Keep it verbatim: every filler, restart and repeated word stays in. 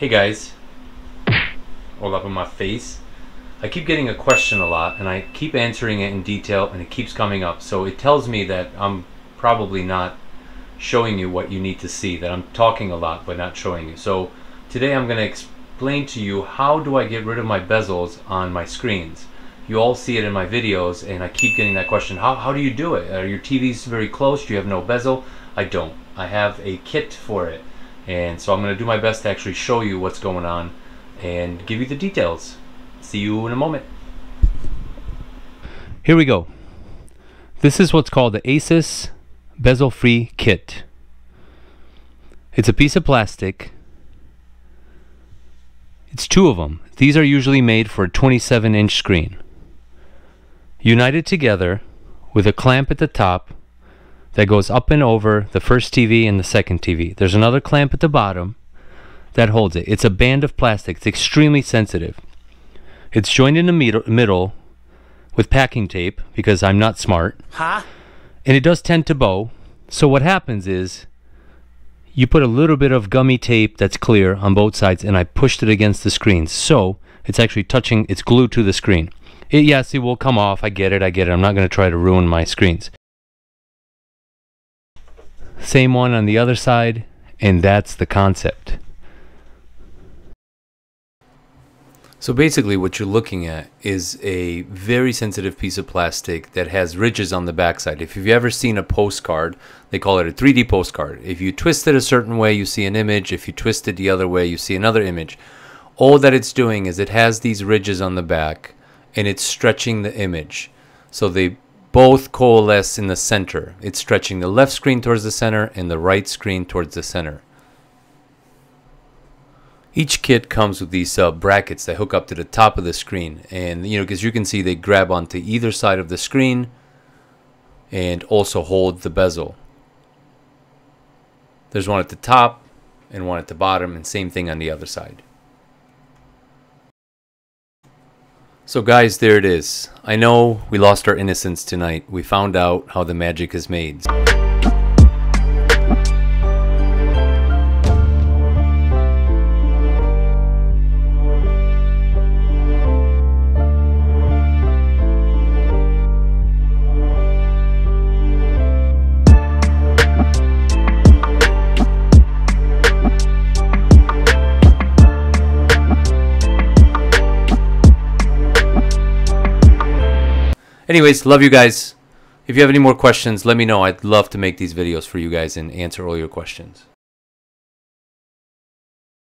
Hey guys, all up in my face. I keep getting a question a lot and I keep answering it in detail and it keeps coming up, so it tells me that I'm probably not showing you what you need to see, that I'm talking a lot but not showing you. So today I'm going to explain to you how do I get rid of my bezels on my screens. You all see it in my videos and I keep getting that question, how, how do you do it? Are your T Vs very close? Do you have no bezel? I don't. I have a kit for it. And so I'm going to do my best to actually show you what's going on and give you the details. See you in a moment. Here we go. This is what's called the ASUS bezel free kit. It's a piece of plastic. It's two of them. These are usually made for a twenty-seven inch screen. United together with a clamp at the top that goes up and over the first T V and the second T V. There's another clamp at the bottom that holds it. It's a band of plastic. It's extremely sensitive. It's joined in the middle with packing tape because I'm not smart. Huh? And it does tend to bow. So what happens is you put a little bit of gummy tape that's clear on both sides, and I pushed it against the screen. So it's actually touching, it's glued to the screen. It, yes, it will come off. I get it, I get it. I'm not going to try to ruin my screens. Same one on the other side, and that's the concept. So basically what you're looking at is a very sensitive piece of plastic that has ridges on the backside. If you've ever seen a postcard, they call it a three D postcard. If you twist it a certain way, you see an image. If you twist it the other way, you see another image. All that it's doing is it has these ridges on the back, and it's stretching the image. So they both coalesce in the center. It's stretching the left screen towards the center and the right screen towards the center. Each kit comes with these uh, brackets that hook up to the top of the screen, and you know, because you can see they grab onto either side of the screen and also hold the bezel. There's one at the top and one at the bottom, and same thing on the other side. So guys, there it is. I know we lost our innocence tonight. We found out how the magic is made. Anyways, love you guys. If you have any more questions, let me know. I'd love to make these videos for you guys and answer all your questions.